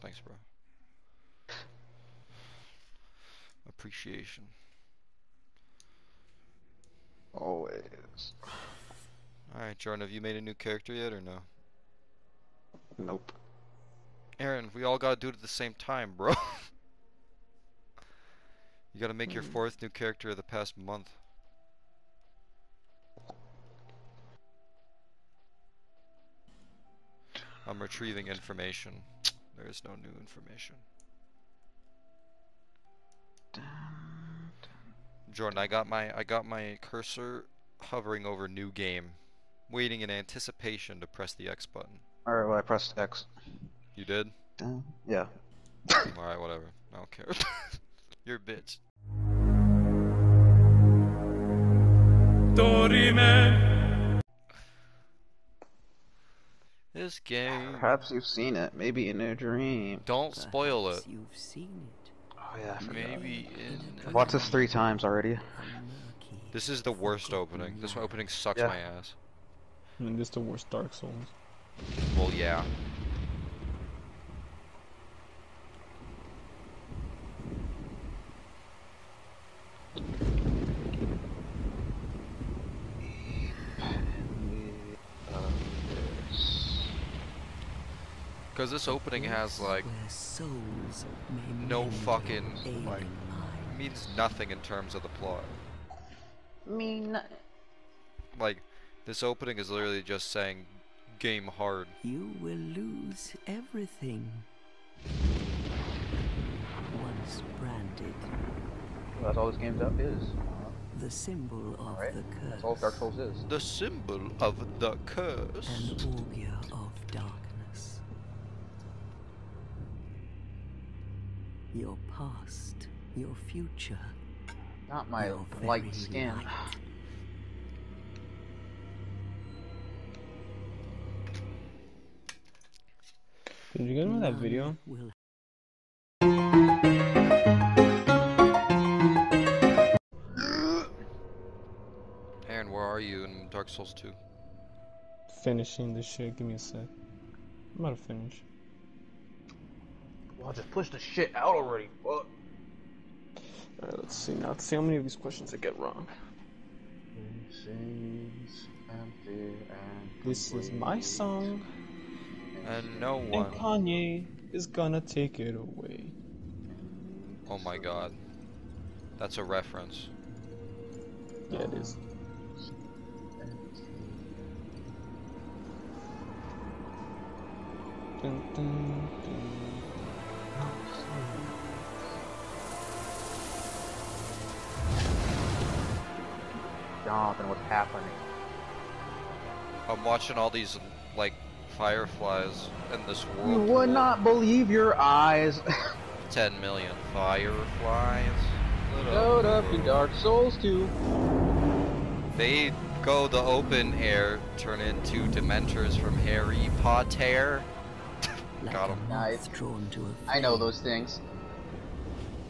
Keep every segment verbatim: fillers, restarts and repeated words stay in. Thanks, bro. Appreciation. Always. Alright, Jordan, have you made a new character yet or no? Nope. Aaron, we all gotta do it at the same time, bro. You gotta make mm. your fourth new character of the past month. I'm retrieving information. There is no new information. Jordan, I got my I got my cursor hovering over new game, waiting in anticipation to press the X button. Alright, well I pressed X. You did? Yeah. Alright, whatever. I don't care. You're a bitch. Dorime. This game. Perhaps you've seen it. Maybe in a dream. Don't Perhaps spoil it. You've seen it. Oh yeah. I forgot. Maybe in. I've watched this three times already. This is the worst opening. This opening sucks yeah. my ass. I mean, this is the worst Dark Souls. Well, yeah. Because this opening has like no fucking like means nothing in terms of the plot. Mean. Like this opening is literally just saying game hard. You will lose everything once branded. That's all this game's up is. The symbol of right. the curse. That's all Dark Souls is. The symbol of the curse. An augur of darkness. Your past, your future. Not my light skin. Light. Did you guys remember that video? Will are you in Dark Souls two? Finishing this shit, give me a sec. I'm about to finish. Well, I just pushed the shit out already, fuck. Alright, let's see now. Let's see how many of these questions I get wrong. This is my song. And no one. And Kanye is gonna take it away. Oh my god. That's a reference. Yeah, it is. Dun, dun, dun. Jonathan, what's happening? I'm watching all these like fireflies in this world. You would not believe your eyes. Ten million fireflies showed up in Dark Souls two. They go the open air, turn into Dementors from Harry Potter. Like got him. Nice. I know those things.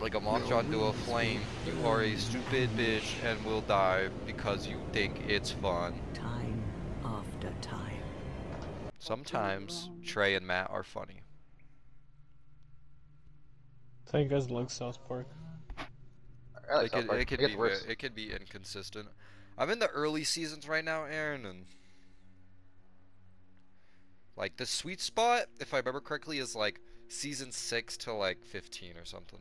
Like a moth drawn to a flame, you are a stupid bitch and will die because you think it's fun. Time after time. Sometimes Trey and Matt are funny. I think you guys like South Park. I like it, South Park. It, could, it, could it, be, it could be inconsistent. I'm in the early seasons right now, Aaron, and like, the sweet spot, if I remember correctly, is like season six to like fifteen or something.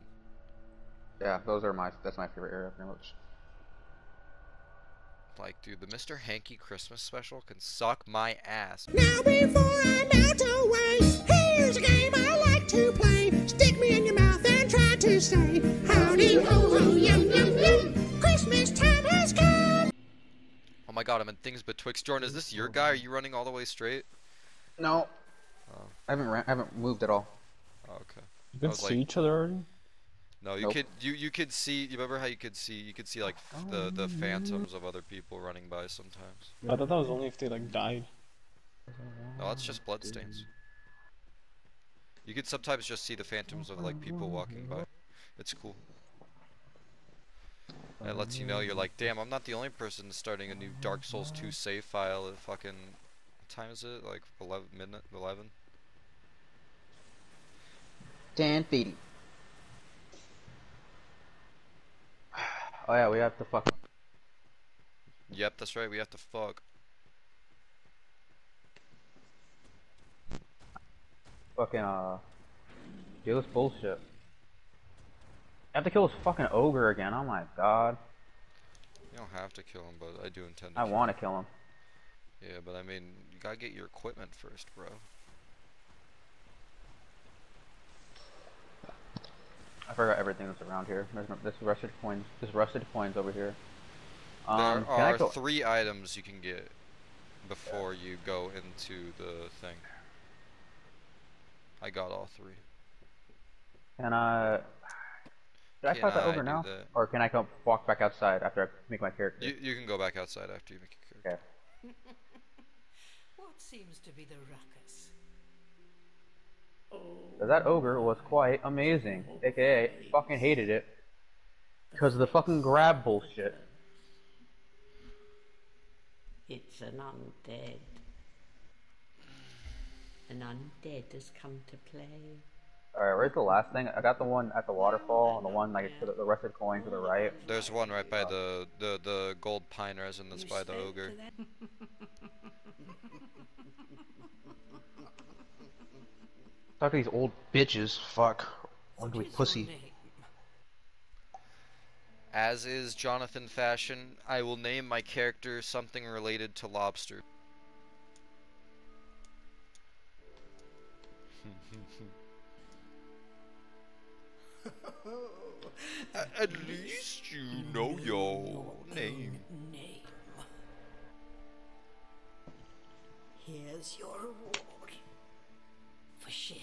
Yeah, those are my, that's my favorite era pretty much. Like, dude, the Mister Hanky Christmas special can suck my ass. Now before I melt away, here's a game I like to play. Stick me in your mouth and try to say, howdy ho ho yum yum yum, Christmas time has come. Oh my god, I'm in Things Betwixt. Jordan, is this your guy? Are you running all the way straight? No, oh. I haven't ran, I haven't moved at all. Oh, okay. You can see like, each other already? No, you nope. could you you could see. You remember how you could see? You could see like f oh. the the phantoms of other people running by sometimes. I thought that was only if they like died. No, that's just bloodstains. You could sometimes just see the phantoms of like people walking by. It's cool. And it lets you know you're like, damn, I'm not the only person starting a new Dark Souls two save file. At fucking. Time is it? Like eleven midnight, eleven. Tan Feedy. Oh yeah, we have to fuck. Yep, that's right, we have to fuck. Fucking, uh... Deal with bullshit. I have to kill this fucking ogre again, oh my god. You don't have to kill him, but I do intend to I want to kill him. Yeah, but I mean, you gotta get your equipment first, bro. I forgot everything that's around here. There's no, this rusted coins. This rusted coins over here. Um, there are three items you can get before yeah. you go into the thing. I got all three. Can I? Did I fight that over now, that? Or can I come walk back outside after I make my character? You, you can go back outside after you make your character. Okay. What seems to be the ruckus? So that ogre was quite amazing, aka fucking hated it because of the fucking grab bullshit. It's an undead. An undead has come to play. Alright, where's the last thing? I got the one at the waterfall and the one like to the, the rusted coin to the right. There's one right by the the, the gold pine resin that's by the ogre. Talk to these old bitches, fuck. Ugly pussy. As is Jonathan fashion, I will name my character something related to lobster. At least you know your name. Here's your reward for sharing.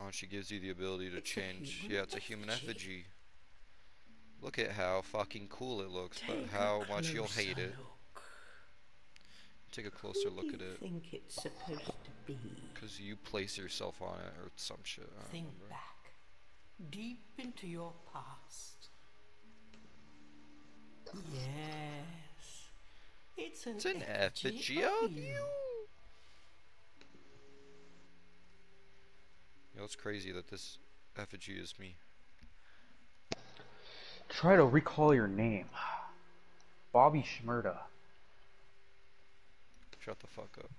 Oh, she gives you the ability to change. Yeah, it's a human effigy. Look at how fucking cool it looks, but how much you'll hate it. Take a closer look at it. Think it's supposed to be. Because you place yourself on it or some shit. Think back, deep into your past. Yes, it's an, it's an effigy of you. You know, it's crazy that this effigy is me. Try to recall your name, Bobby Shmurda. Shut the fuck up.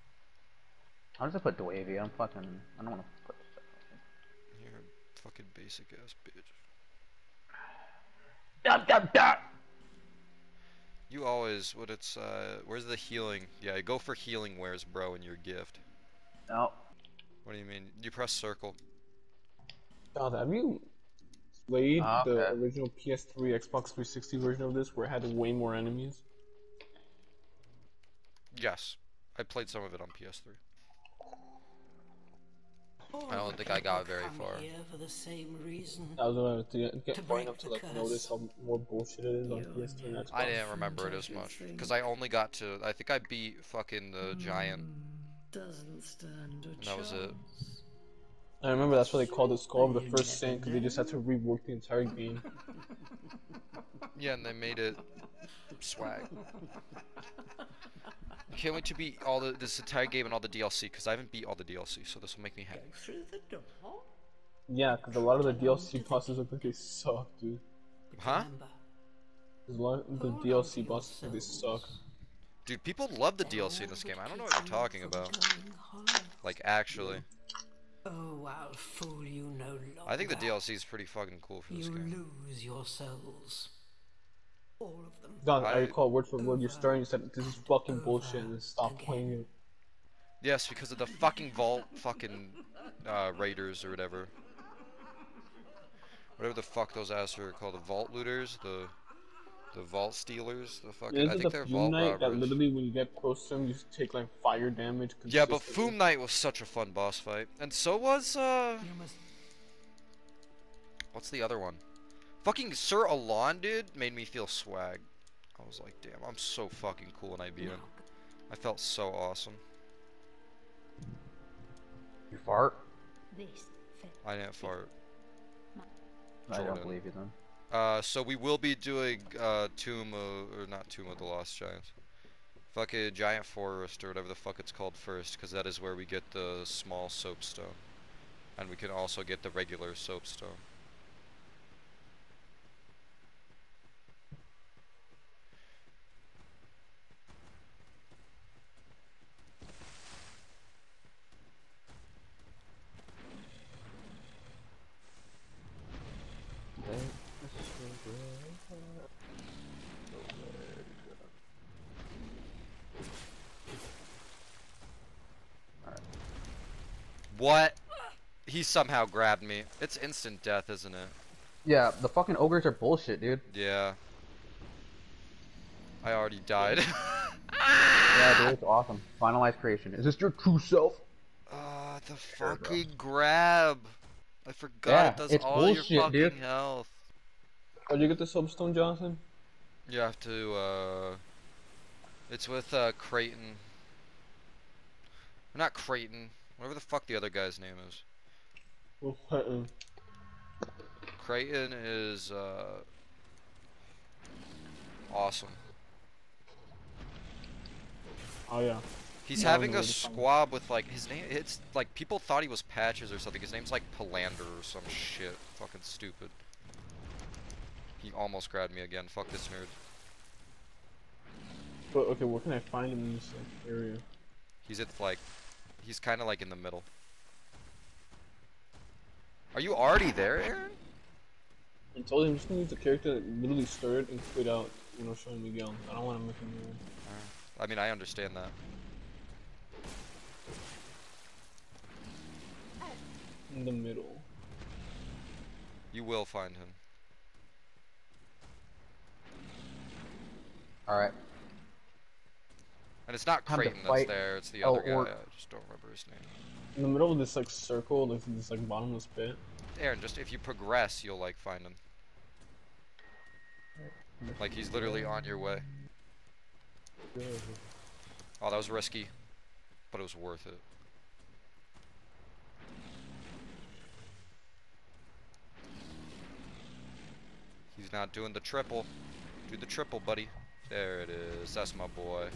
I'm just gonna put Dwavy. I'm fucking. I don't want to put stuff on it. You're a fucking basic ass bitch. Dab, dab, dab. You always. What it's. Uh, where's the healing? Yeah, go for healing wares, bro, in your gift. No. What do you mean? You press circle. God, have you played oh, okay. the original P S three, Xbox three sixty version of this where it had way more enemies? Yes. I played some of it on P S three. I don't think I got very far. For the same reason. I was going to get far enough to like notice how more bullshit it is on P S three and Xbox. I didn't remember it as much because I only got to. I think I beat fucking the giant. Doesn't stand a chance. That was it. I remember that's why they called it Scholar of the First Sin because they just had to rework the entire game. Yeah, and they made it swag. Can't wait to beat all the this entire game and all the D L C because I haven't beat all the D L C, so this will make me happy. Yeah, because a lot of the D L C bosses look like they suck, dude. Huh? A lot of the D L C bosses look like they suck. Dude, people love the D L C in this game. I don't know what you're talking about. Like, actually. Oh, I'll fool you no longer. I think the D L C is pretty fucking cool for this game. You lose your souls. All of them. Don, I, I recall word for word, you're starting and said, this is fucking bullshit and stop again. Playing it. Yes, because of the fucking vault fucking uh, raiders or whatever. Whatever the fuck those ass are called, the vault looters, the the vault stealers, the fucking... Isn't I think the they're Fume vault Knight robbers. That literally when you get close to them, you take like fire damage. Yeah, but Fume Knight was such a fun boss fight. And so was, uh... Must... what's the other one? Fucking Sir Alon, dude, made me feel swag. I was like, damn, I'm so fucking cool when I beat him. I felt so awesome. You fart? I didn't fart. I don't believe you then. Uh, so we will be doing, uh, Tomb of, or not Tomb of the Lost Giants. Fucking Giant Forest, or whatever the fuck it's called first, because that is where we get the small soapstone. And we can also get the regular soapstone. What? He somehow grabbed me. It's instant death, isn't it? Yeah, the fucking ogres are bullshit, dude. Yeah. I already died. Yeah, dude, it's awesome. Finalized creation. Is this your true self? Ah, uh, the fucking yeah, grab. I forgot yeah, it does it's all bullshit, your fucking dude. health. Oh, you get the soapstone, Johnson? You have to, uh... It's with, uh, Creighton. Not Creighton. Whatever the fuck the other guy's name is. Well, Creighton. Creighton is, uh... awesome. Oh, yeah. He's no, having no, a squab with, like, his name... It's, like, people thought he was Patches or something. His name's, like, Palander or some shit. Fucking stupid. He almost grabbed me again. Fuck this nerd. But, okay, where can I find him in this, like, area? He's at, like... He's kind of like in the middle. Are you already there, Aaron? I told him I'm just gonna use the character that literally started and quit out, you know, showing Miguel. I don't want to make him do it. Uh, I mean, I understand that. In the middle. You will find him. Alright. And it's not Creighton that's there, it's the other oh, guy, I just don't remember his name. In the middle of this, like, circle, like, this, like, bottomless pit. Aaron, just if you progress, you'll, like, find him. Like, he's literally on your way. Oh, that was risky. But it was worth it. He's not doing the triple. Do the triple, buddy. There it is. That's my boy.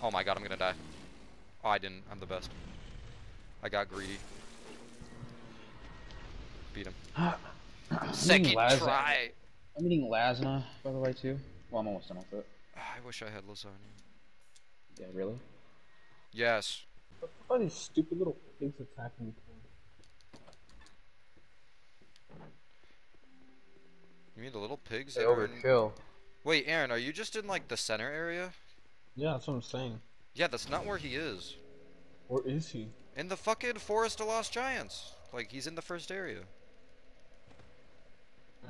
Oh my god, I'm gonna die. Oh, I didn't. I'm the best. I got greedy. Beat him. Second try! I'm eating lasagna, by the way, too. Well, I'm almost done with it. I wish I had lasagna. Yeah, really? Yes. What the fuck are these stupid little things attacking me? You mean the little pigs? They overkill. Wait, Aaron, are you just in, like, the center area? Yeah, that's what I'm saying. Yeah, that's not where he is. Where is he? In the fucking Forest of Lost Giants. Like, he's in the first area.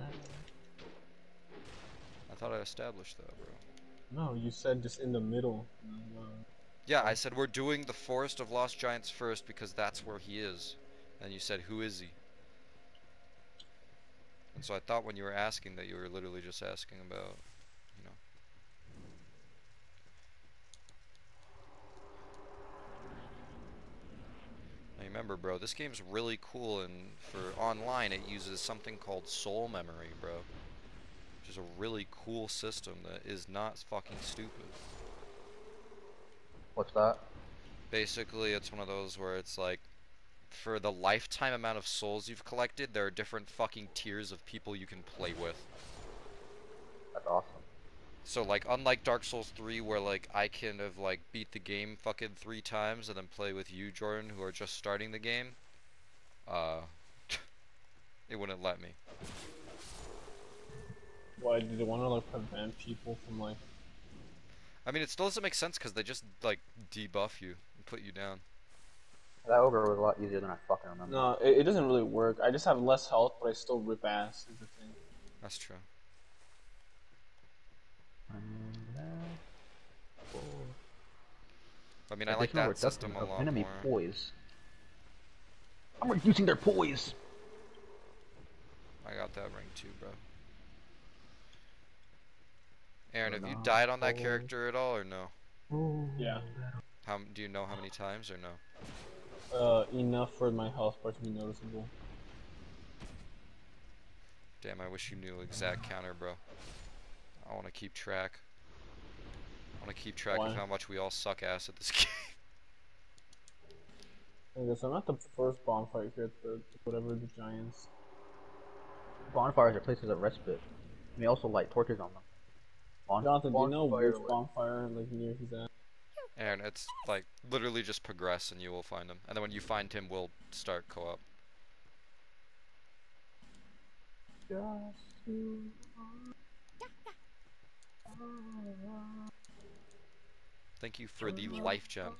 I thought I established that, bro. No, you said just in the middle. Yeah, I said we're doing the Forest of Lost Giants first because that's where he is. And you said, who is he? And so I thought when you were asking that you were literally just asking about, you know. Now remember, bro, this game's really cool, and for online it uses something called Soul Memory, bro. Which is a really cool system that is not fucking stupid. What's that? Basically, it's one of those where it's like, for the lifetime amount of souls you've collected, there are different fucking tiers of people you can play with. That's awesome. So, like, unlike Dark Souls three, where, like, I can have, like, beat the game fucking three times and then play with you, Jordan, who are just starting the game, uh, it wouldn't let me. Why, do they want to, like, prevent people from, like... I mean, it still doesn't make sense, because they just, like, debuff you and put you down. That ogre was a lot easier than I fucking remember. No, it, it doesn't really work. I just have less health, but I still rip ass, is the thing. That's true. I mean, I like that system a lot enemy more. Poise. I'm reducing their poise! I got that ring too, bro. Aaron, have you died on that character at all, or no? Yeah. How, do you know how many times, or no? Uh, enough for my health bar to be noticeable. Damn, I wish you knew exact counter, bro. I want to keep track. I want to keep track Why? of how much we all suck ass at this game. I guess I'm at the first bonfire here at the whatever the giants. Bonfires are places of respite. And they also light torches on them. Bonf Jonathan, bonfire, do you know which bonfire like near he's at? Aaron, it's like literally just progress and you will find him. And then when you find him, we'll start co-op. Thank you for the life gem.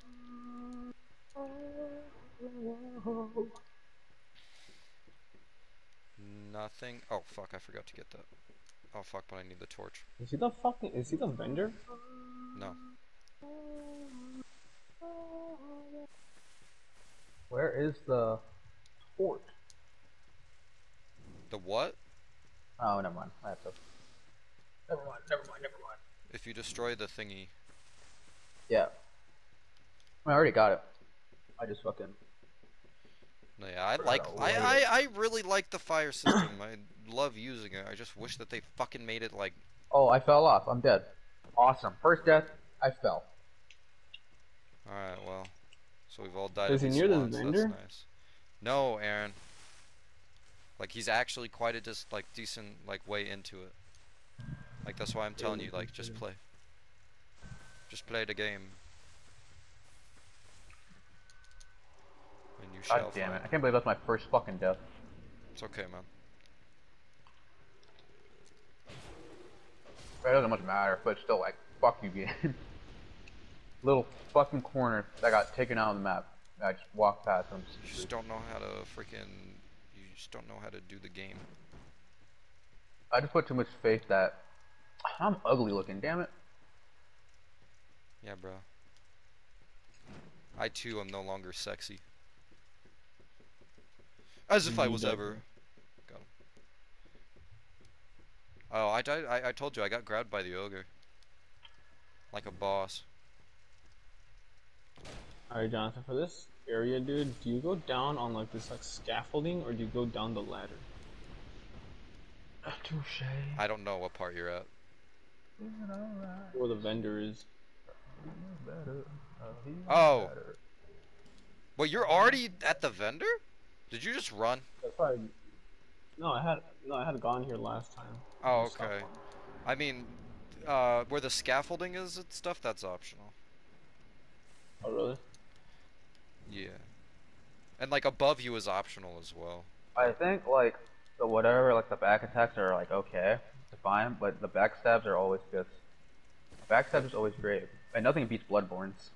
Nothing. Oh fuck! I forgot to get that. Oh fuck! But I need the torch. Is he the fucking? Is he the vendor? No. Where is the torch? The what? Oh, never mind. I have to. Never mind. Never mind. Never mind. If you destroy the thingy. Yeah. I already got it. I just fucking. No, yeah, I like. I, I I really like the fire system. I love using it. I just wish that they fucking made it like. Oh, I fell off. I'm dead. Awesome. First death. I fell. All right. Well. So we've all died. Is he near the vendor? That's nice. No, Aaron. Like he's actually quite a dis like decent like way into it. Like that's why I'm telling you, like just play. Just play the game. And you shall. God damn it! I can't believe that's my first fucking death. It's okay, man. It doesn't much matter, but it's still like fuck you, game. Little fucking corner that got taken out of the map. I just walked past them. You just don't know how to freaking. Just don't know how to do the game. I just put too much faith that I'm ugly looking, damn it. Yeah, bro. I too am no longer sexy. As if I was ever. Got him. Oh, I died. I, I told you I got grabbed by the ogre. Like a boss. Alright, Jonathan, for this area, dude, do you go down on like this like scaffolding or do you go down the ladder? Touché. I don't know what part you're at. Right? Where the vendor is. Better. Oh. oh. Better. Well, you're already at the vendor? Did you just run? That's probably... No, I had no, I had gone here last time. Oh, okay. I mean, uh, where the scaffolding is and stuff, that's optional. Oh, really? Yeah, and like above you is optional as well. I think like the whatever, like the back attacks are like okay, it's fine, but the backstabs are always good. Backstabs is always great, and nothing beats Bloodborne's.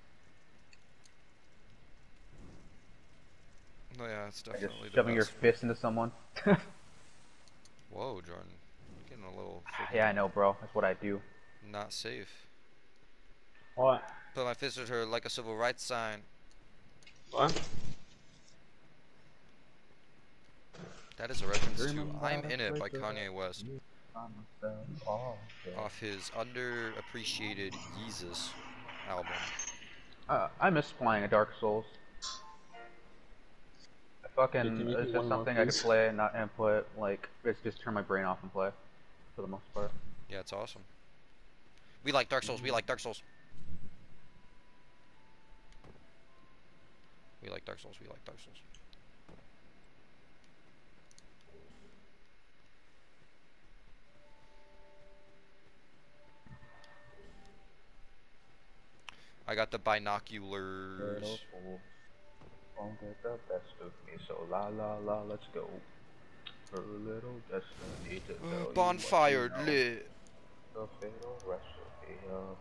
No, yeah, it's definitely like just shoving the best. Your fist into someone. Whoa, Jordan, getting a little. Yeah, I know, bro. That's what I do. Not safe. What? Put my fist at her like a civil rights sign. What? That is a reference to I'm In It by Kanye West. Off his underappreciated Yeezus album. Uh, I miss playing a Dark Souls. I fucking, it's just something I could play and not input, like, it's just turn my brain off and play. For the most part. Yeah, it's awesome. We like Dark Souls, we like Dark Souls. We like Dark Souls, we like Dark Souls. I got the binoculars. Don't get the best of me, so la la la, let's go. Her little destiny to tell you what you know. Bonfire lit. The fatal recipe of